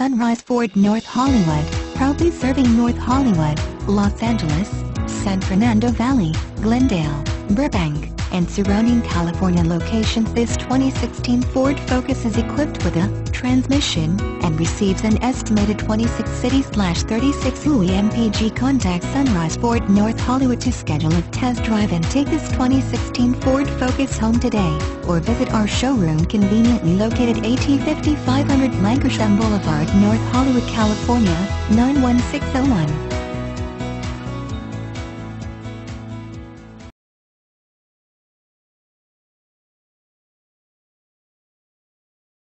Sunrise Ford North Hollywood, proudly serving North Hollywood, Los Angeles, San Fernando Valley, Glendale, Burbank, and surrounding California locations. This 2016 Ford Focus is equipped with a transmission and receives an estimated 26 city/36 mpg. Contact Sunrise Ford North Hollywood to schedule a test drive and take this 2016 Ford Focus home today, or visit our showroom conveniently located at 5500 Lankershim Boulevard, North Hollywood, California 91601.